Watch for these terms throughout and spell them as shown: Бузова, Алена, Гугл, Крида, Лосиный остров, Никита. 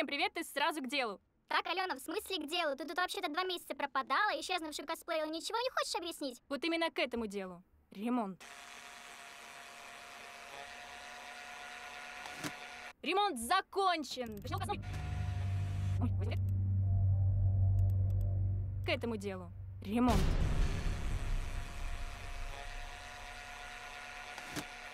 всем привет, ты сразу к делу. Так, Алена, в смысле к делу? Ты тут вообще-то 2 месяца пропадала, исчезнувшую косплеила, ничего не хочешь объяснить? Вот именно к этому делу. Ремонт. Ремонт закончен. К этому делу. Ремонт.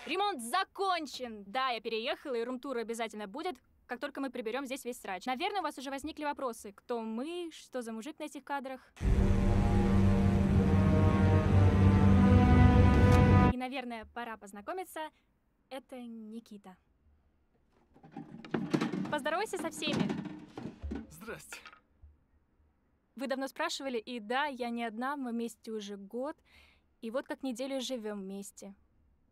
Ремонт закончен. Да, я переехала, и рум-тур обязательно будет, как только мы приберем здесь весь срач. Наверное, у вас уже возникли вопросы. Кто мы? Что за мужик на этих кадрах? И, наверное, пора познакомиться. Это Никита. Поздоровайся со всеми. Здрасте. Вы давно спрашивали, и да, я не одна, мы вместе уже год. И вот как неделю живем вместе.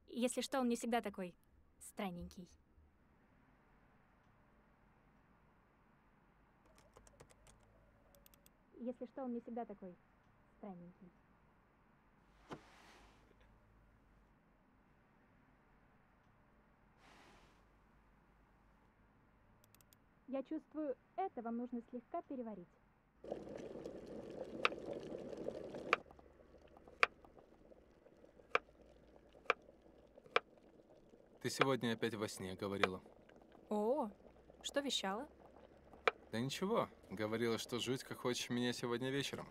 Если что, он не всегда такой странненький. Если что, он не всегда такой странненький. Я чувствую, это вам нужно слегка переварить. Ты сегодня опять во сне говорила. О, что вещала? Да ничего. Говорила, что жуть как хочешь меня сегодня вечером.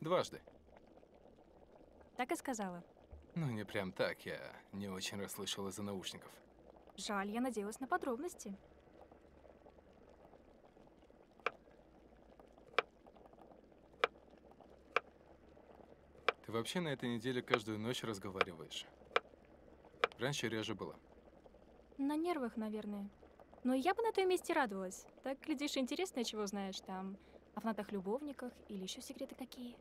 2 раза. Так и сказала. Ну, не прям так. Я не очень расслышала из-за наушников. Жаль, я надеялась на подробности. Ты вообще на этой неделе каждую ночь разговариваешь. Раньше реже было. На нервах, наверное. Но я бы на твоем месте радовалась. Так, глядишь, интересно, чего знаешь там. О фанатах любовниках или еще секреты какие.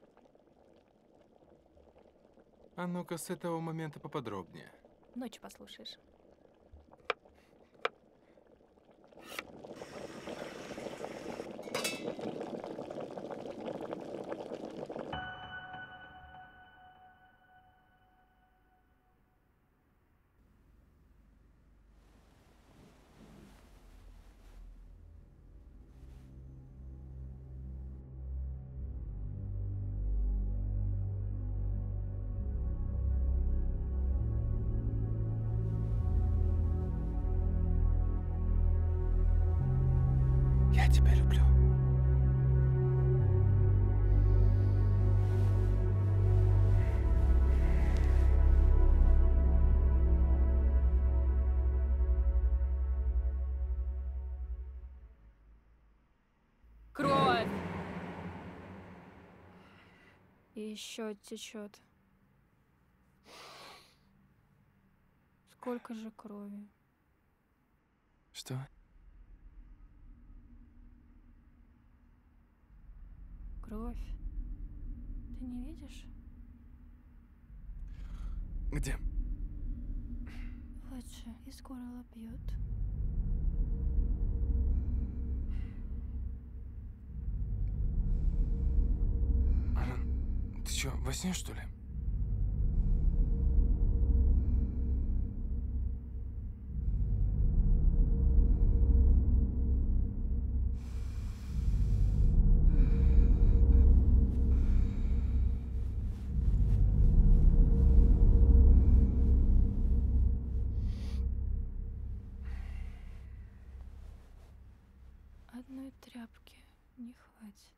А ну-ка, с этого момента поподробнее. Ночью послушаешь. Еще течет. Сколько же крови? Что? Кровь. Ты не видишь? Где? Вот же, из горла бьет. Ты чё, во сне, что ли? Одной тряпки не хватит.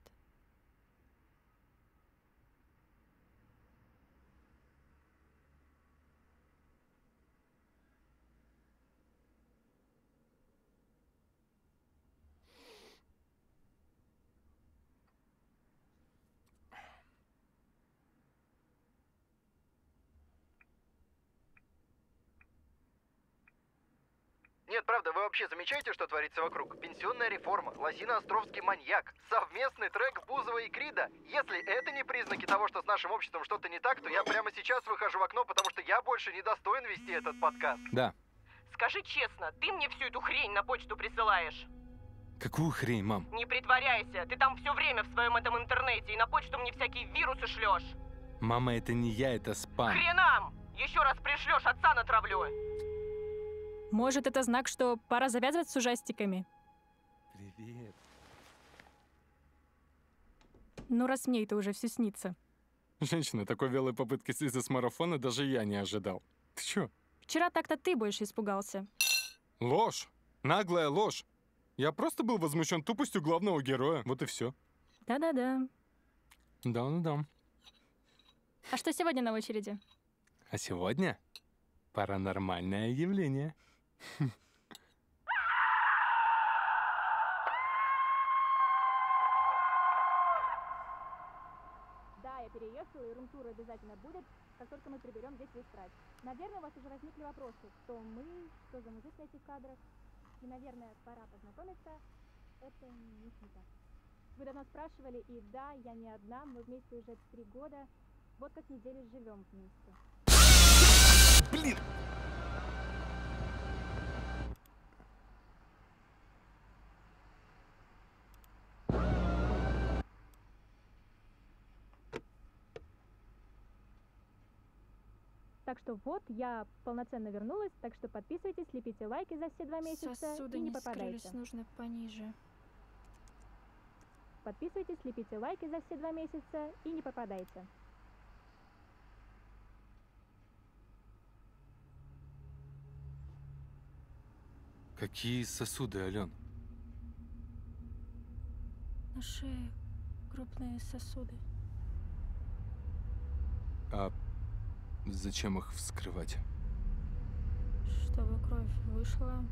Нет, правда, вы вообще замечаете, что творится вокруг? Пенсионная реформа, лосино-островский маньяк, совместный трек Бузова и Крида. Если это не признаки того, что с нашим обществом что-то не так, то я прямо сейчас выхожу в окно, потому что я больше не достоин вести этот подкаст. Да. Скажи честно, ты мне всю эту хрень на почту присылаешь? Какую хрень, мам? Не притворяйся, ты там все время в своем этом интернете и на почту мне всякие вирусы шлешь. Мама, это не я, это спам. Хренам! Еще раз пришлешь, отца натравлю. Может, это знак, что пора завязывать с ужастиками? Привет. Ну, раз мне это уже все снится. Женщина, такой вялой попытки слиться с марафона даже я не ожидал. Ты чё? Вчера так-то ты больше испугался. Ложь! Наглая ложь! Я просто был возмущен тупостью главного героя. Вот и все. Да-да-да. Да-да-да. А что сегодня на очереди? А сегодня паранормальное явление. Да, я переехала, и рум-тур обязательно будет, как только мы приберем здесь весь трайп. Наверное, у вас уже возникли вопросы, кто мы, что за мужик на этих кадрах. И, наверное, пора познакомиться. Это Никита. Вы давно спрашивали, и да, я не одна, мы вместе уже 3 года. Вот как неделю живем вместе. Блин! Так что вот, я полноценно вернулась, так что подписывайтесь, лепите лайки за все 2 месяца. Сосуды и не попадайте. Скрылись, нужно пониже. Подписывайтесь, лепите лайки за все 2 месяца и не попадайте. Какие сосуды, Ален? На шее крупные сосуды. А зачем их вскрывать? Чтобы кровь вышла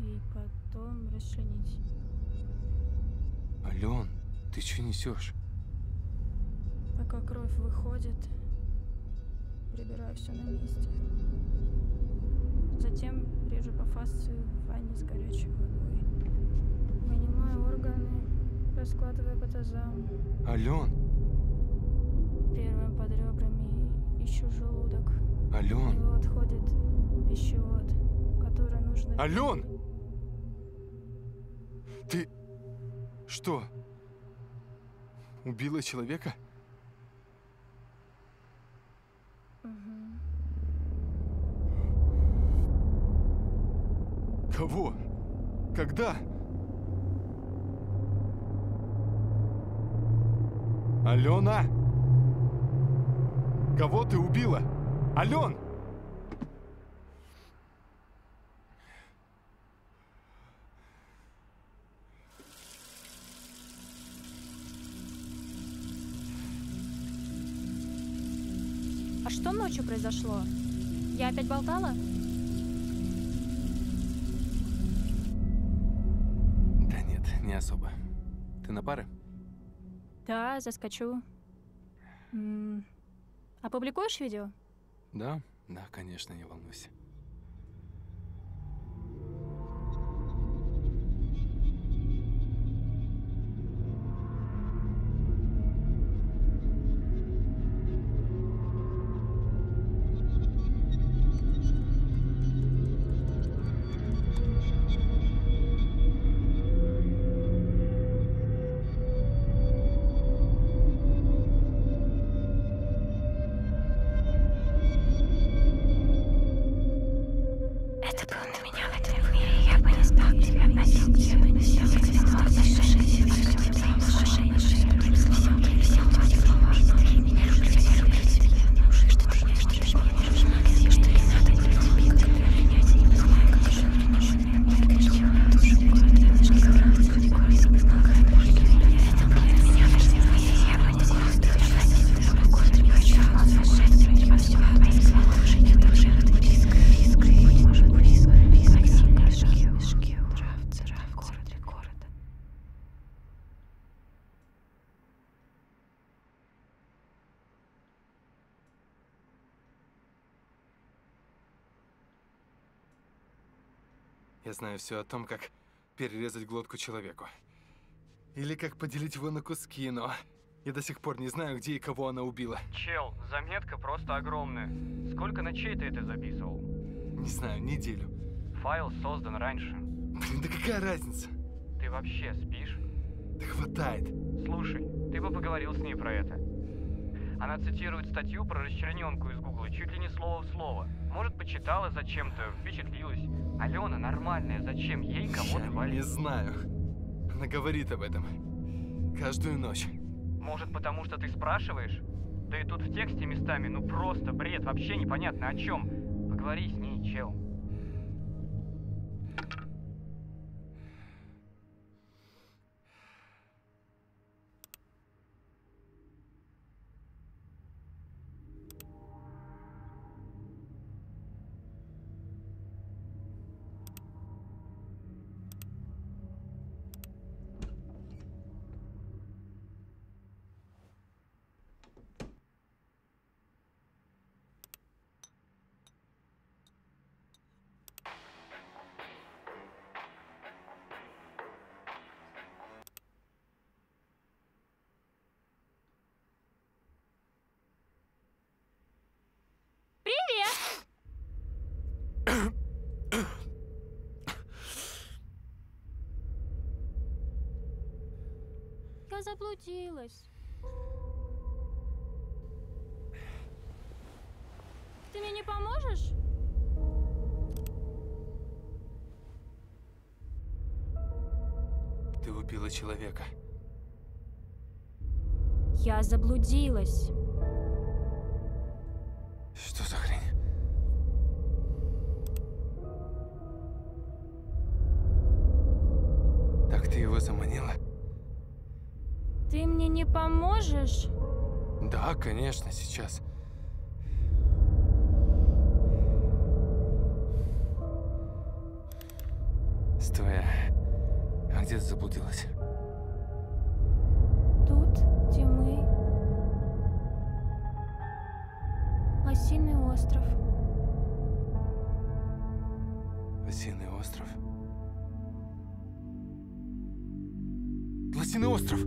и потом расчленить. Ален, ты что несешь? Пока кровь выходит, прибираю все на месте. Затем режу по фасции в ванне с горячей водой. Вынимаю органы, раскладываю по тазам. Ален! Первым под ребрами ищу желудок. Ален! От него отходит пищевод, который нужно... Ален! Ты... что? Убила человека? Угу. Кого? Когда? Алена! Кого ты убила? Ален! А что ночью произошло? Я опять болтала? Да нет, не особо. Ты на пары? Да, заскочу. Опубликуешь видео? Да, да, конечно, не волнуйся. Я знаю все о том, как перерезать глотку человеку. Или как поделить его на куски, но я до сих пор не знаю, где и кого она убила. Чел, заметка просто огромная. Сколько ночей ты это записывал? Не знаю, неделю. Файл создан раньше. Блин, да какая разница? Ты вообще спишь? Да хватает. Слушай, ты бы поговорил с ней про это. Она цитирует статью про расчлененку из Гугла чуть ли не слово в слово. Может, почитала зачем-то, впечатлилась. Алена нормальная, зачем ей кого-то валить? Я не знаю. Она говорит об этом. Каждую ночь. Может, потому что ты спрашиваешь? Да и тут в тексте местами, ну просто бред, вообще непонятно о чем. Поговори с ней, чел. Я заблудилась. Ты мне не поможешь? Ты убила человека. Я заблудилась. Что за хрень? Так ты его заманила? Ты мне не поможешь? Да, конечно, сейчас. Стой, а где ты заблудилась? Тут, где мы. Лосиный остров. Лосиный остров? Лосиный остров!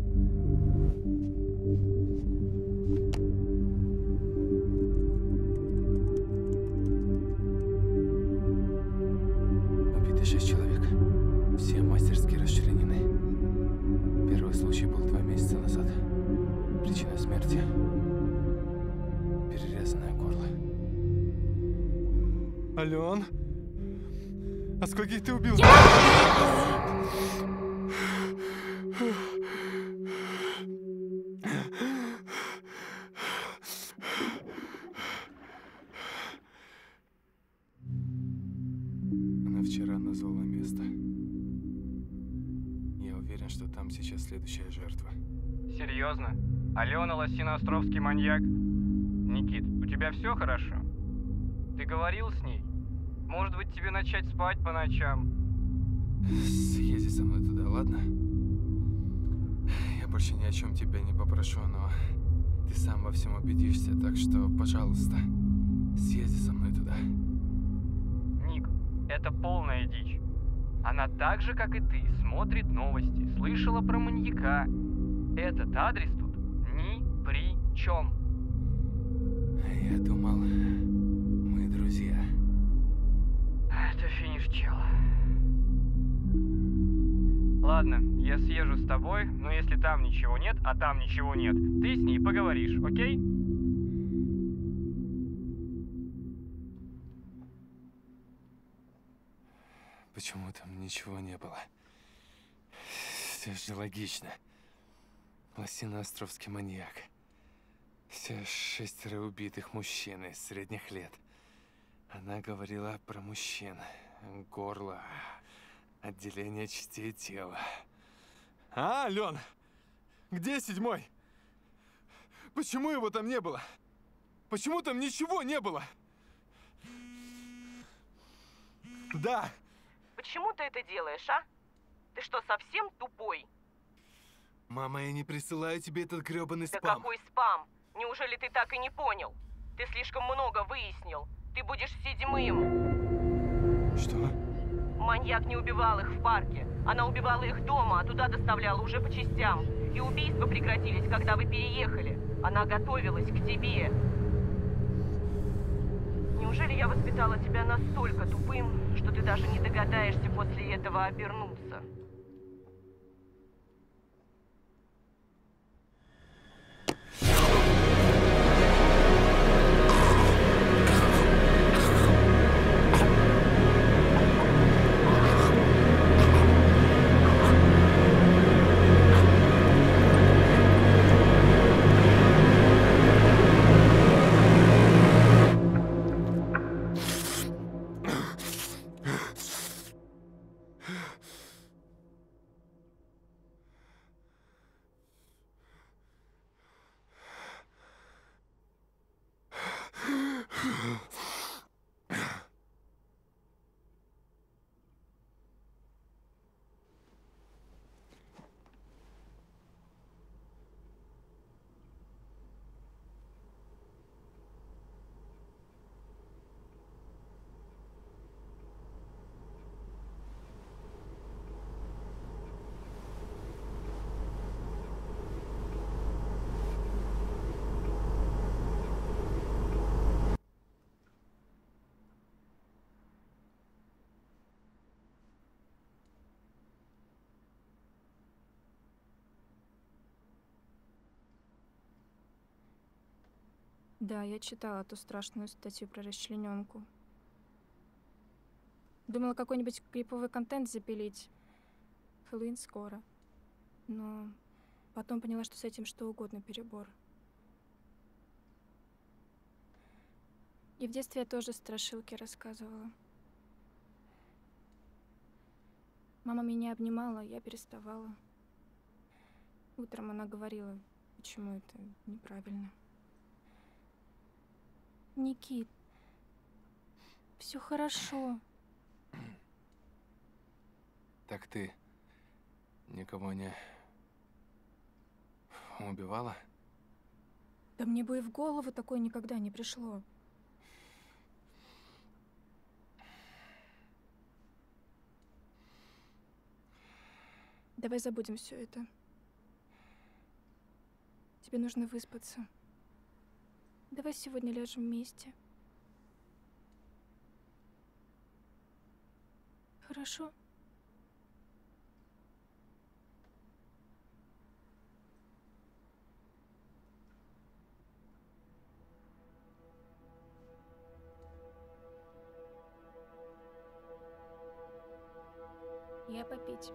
Ален, а скольких ты убил? Она вчера назвала место. Я уверен, что там сейчас следующая жертва. Серьезно? Алена, лосиноостровский маньяк? Никит, у тебя все хорошо? Ты говорил с ней? Может быть, тебе начать спать по ночам? Съезди со мной туда, ладно? Я больше ни о чем тебя не попрошу, но ты сам во всем убедишься, так что, пожалуйста, съезди со мной туда. Ник, это полная дичь. Она так же, как и ты, смотрит новости, слышала про маньяка. Этот адрес тут ни при чем. Я думал... Это финиш, чел. Ладно, я съезжу с тобой, но если там ничего нет, а там ничего нет, ты с ней поговоришь, окей? Почему там ничего не было? Все же логично. Лосиноостровский маньяк. Все 6 убитых мужчины средних лет. Она говорила про мужчин, горло, отделение частей тела. А, Ален, где 7-й? Почему его там не было? Почему там ничего не было? Да. Почему ты это делаешь, а? Ты что, совсем тупой? Мама, я не присылаю тебе этот гребаный спам. Да какой спам? Неужели ты так и не понял? Ты слишком много выяснил. Ты будешь 7-м. Что? Маньяк не убивал их в парке. Она убивала их дома, а туда доставляла уже по частям. И убийства прекратились, когда вы переехали. Она готовилась к тебе. Неужели я воспитала тебя настолько тупым, что ты даже не догадаешься после этого обернуться? Да, я читала ту страшную статью про расчлененку. Думала какой-нибудь криповый контент запилить. Хэллоуин скоро. Но потом поняла, что с этим что угодно перебор. И в детстве я тоже страшилки рассказывала. Мама меня обнимала, я переставала. Утром она говорила, почему это неправильно. Никит, все хорошо. Так ты никого не убивала? Да мне бы и в голову такое никогда не пришло. Давай забудем все это. Тебе нужно выспаться. Давай сегодня ляжем вместе. Хорошо? Я попить.